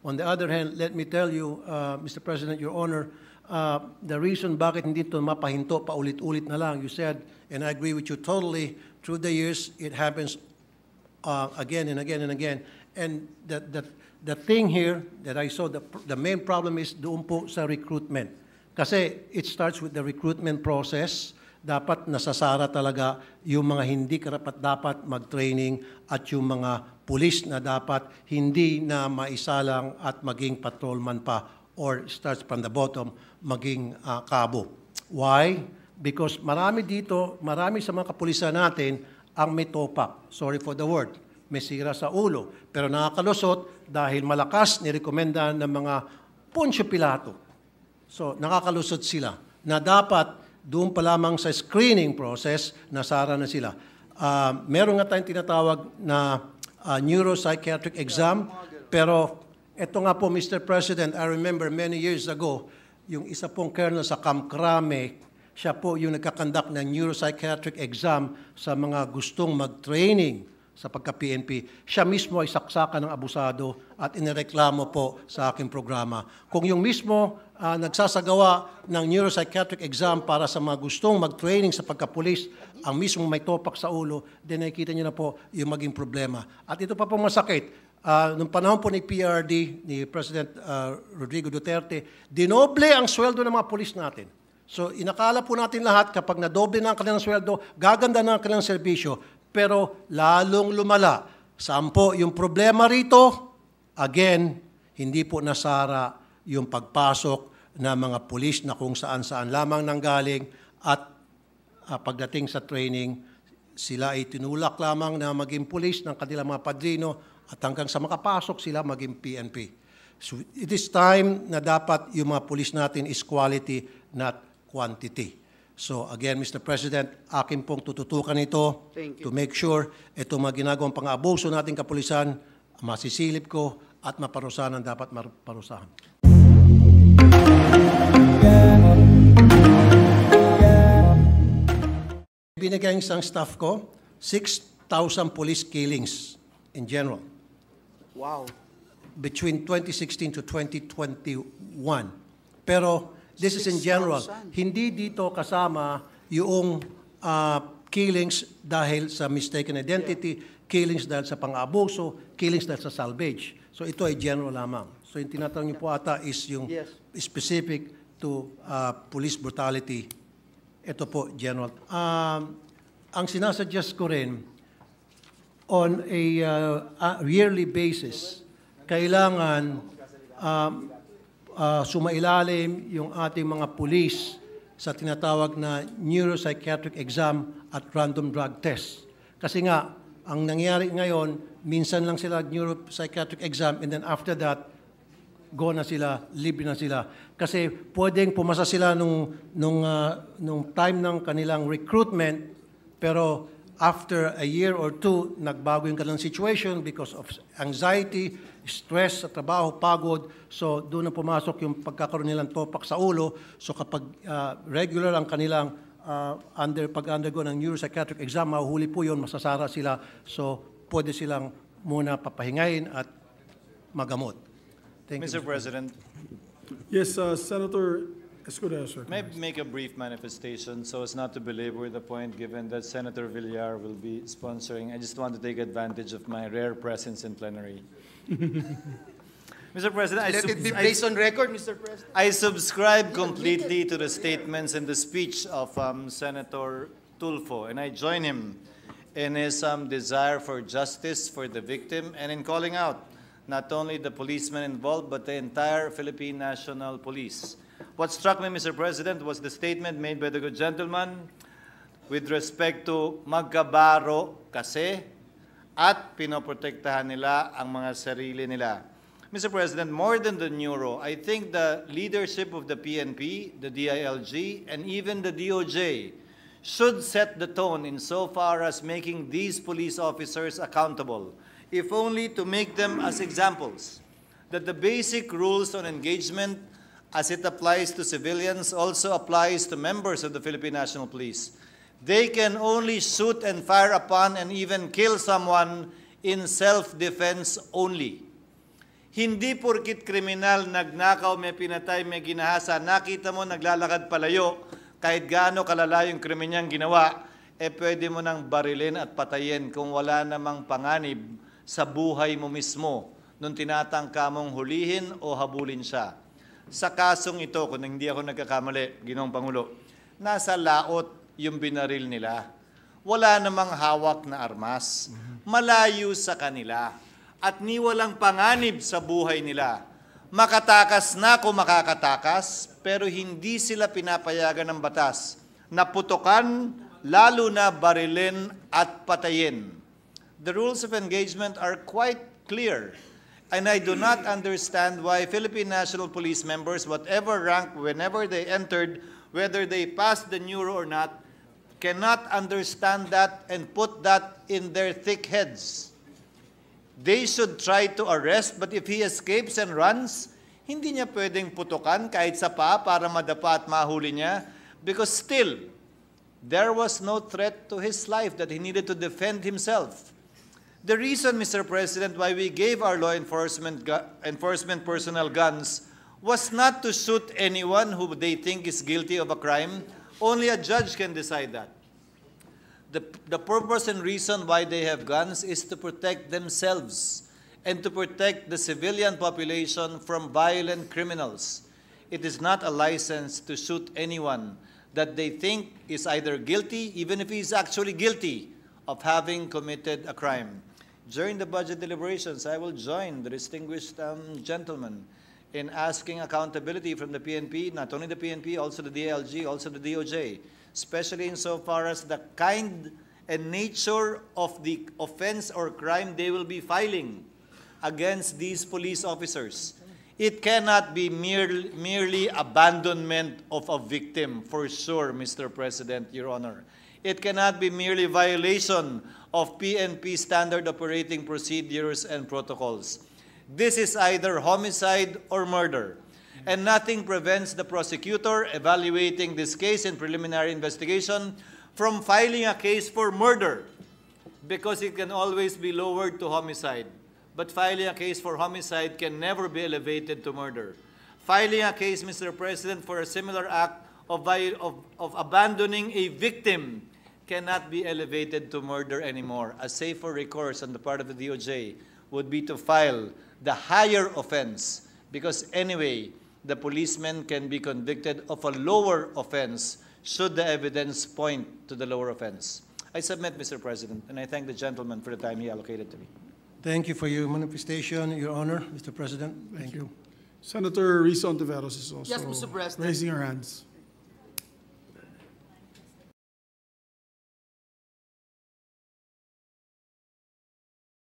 On the other hand, let me tell you, Mr. President, Your Honor, the reason bakit hindi ito mapahinto pa ulit-ulit na lang, you said, and I agree with you totally, through the years, it happens again and again and again. And the thing here that I saw, the main problem is doon po sa recruitment. Kasi it starts with the recruitment process. Dapat nasasara talaga yung mga hindi karapat-dapat mag-training at yung mga pulis na dapat hindi na maisalang at maging patrolman pa or starts from the bottom, maging kabo. Why? Because marami dito, marami sa mga kapulisan natin ang may topak. Sorry for the word. May sira sa ulo. Pero nakakalusot dahil malakas nirekomendahan ng mga Poncio Pilato. So nakakalusot sila na dapat doon pa lamang sa screening process, nasara na sila. Meron nga tayong tinatawag na neuropsychiatric exam, pero ito nga po, Mr. President, I remember many years ago, yung isa pong colonel sa Camp Crame, siya po yung nagkakandak ng neuropsychiatric exam sa mga gustong mag-training sa pagka-PNP. Siya mismo ay saksakan ng abusado at inireklamo po sa aking programa. Kung yung mismo nagsasagawa ng neuropsychiatric exam para sa mga gustong mag-training sa pagkapulis, ang mismo may topak sa ulo, then nakikita nyo na po yung maging problema. At ito pa pong masakit, nung panahon po ni PRD, ni President Rodrigo Duterte, dinoble ang sweldo ng mga pulis natin. So inakala po natin lahat, kapag nadoble na ang kanilang sweldo, gaganda na ang kanilang serbisyo, pero lalong lumala. Saan po yung problema rito? Again, hindi po nasara yung pagpasok na mga pulis na kung saan-saan lamang nanggaling at pagdating sa training, sila ay tinulak lamang na maging pulis ng kanilang mga padrino at hanggang sa makapasok sila maging PNP. So it is time na dapat yung mga pulis natin is quality, not quantity. So again, Mr. President, akin pong tututukan ito to make sure itong mga ginagawang pang-abuso nating kapulisan, masisilip ko at maparusahan ang dapat maparusahan. Binigay ng staff ko, 6,000 police killings in general. Wow. Between 2016 to 2021. Pero this is in general. Hindi dito kasama yung killings dahil sa mistaken identity, killings dahil sa pang-abuso, killings dahil sa salvage. So ito ay general lamang. So yung tinatanong niyo po ata is yung specific to police brutality. Ito po, General. Ang sinasuggest ko rin, on a yearly basis, kailangan sumailalim yung ating mga police sa tinatawag na neuropsychiatric exam at random drug test. Kasi nga, ang nangyari ngayon, minsan lang sila neuropsychiatric exam and then after that, go na sila, libre na sila. Kasi pwedeng pumasa sila nung time ng kanilang recruitment, pero after a year or two, nagbago yung kanilang situation because of anxiety, stress sa trabaho, pagod. So doon na pumasok yung pagkakaroon nilang topak sa ulo. So kapag regular ang kanilang pag-undergo ng neuropsychiatric exam, mahuhuli po yun, masasara sila. So pwede silang muna papahingayin at magamot. Thank Mr. President. Yes, Senator Escudero, sir. May I make a brief manifestation so as not to belabor the point given that Senator Villar will be sponsoring. I just want to take advantage of my rare presence in plenary. Mr. President, let it be placed on record, Mr. President. I subscribe completely to the statements in the speech of Senator Tulfo, and I join him in his desire for justice for the victim and in calling out not only the policemen involved, but the entire Philippine National Police. What struck me, Mr. President, was the statement made by the good gentleman with respect to magkabaro kasi at pinoprotektahan nila ang mga sarili nila. Mr. President, more than the neuro, I think the leadership of the PNP, the DILG, and even the DOJ should set the tone insofar as making these police officers accountable, if only to make them as examples, that the basic rules on engagement as it applies to civilians also applies to members of the Philippine National Police. They can only shoot and fire upon and even kill someone in self-defense only. Hindi porkit kriminal, nagnakaw, may pinatay, may ginahasa, nakita mo naglalakad palayo, kahit gaano kalala yung krimen niyang ginawa, eh pwede mo nang barilin at patayin kung wala namang panganib sa buhay mo mismo nung tinatangka mong hulihin o habulin siya. Sa kasong ito, kung hindi ako nagkakamali, Ginoong Pangulo, nasa laot yung binaril nila. Wala namang hawak na armas. Malayo sa kanila. At ni walang panganib sa buhay nila. Makatakas na kung makakatakas, pero hindi sila pinapayagan ng batas na putukan, lalo na barilin at patayin. The rules of engagement are quite clear, and I do not understand why Philippine National Police members, whatever rank, whenever they entered, whether they passed the new rule or not, cannot understand that and put that in their thick heads. They should try to arrest, but if he escapes and runs, hindi niya pwedeng putukan kahit sa paa para madapa at mahuli niya, because still, there was no threat to his life that he needed to defend himself. The reason, Mr. President, why we gave our law enforcement personnel guns was not to shoot anyone who they think is guilty of a crime. Only a judge can decide that. The purpose and reason why they have guns is to protect themselves and to protect the civilian population from violent criminals. It is not a license to shoot anyone that they think is either guilty, even if he is actually guilty, of having committed a crime. During the budget deliberations, I will join the distinguished gentleman in asking accountability from the PNP, not only the PNP, also the DILG, also the DOJ, especially insofar as the kind and nature of the offense or crime they will be filing against these police officers. It cannot be merely abandonment of a victim, for sure, Mr. President, Your Honor. It cannot be merely violation of PNP standard operating procedures and protocols. This is either homicide or murder. And nothing prevents the prosecutor evaluating this case in preliminary investigation from filing a case for murder, because it can always be lowered to homicide. But filing a case for homicide can never be elevated to murder. Filing a case, Mr. President, for a similar act of abandoning a victim cannot be elevated to murder anymore. A safer recourse on the part of the DOJ would be to file the higher offense, because anyway, the policeman can be convicted of a lower offense should the evidence point to the lower offense. I submit, Mr. President, and I thank the gentleman for the time he allocated to me. Thank you for your manifestation, Your Honor, Mr. President. Thank you. Senator Risa Ontiveros is also raising her hands.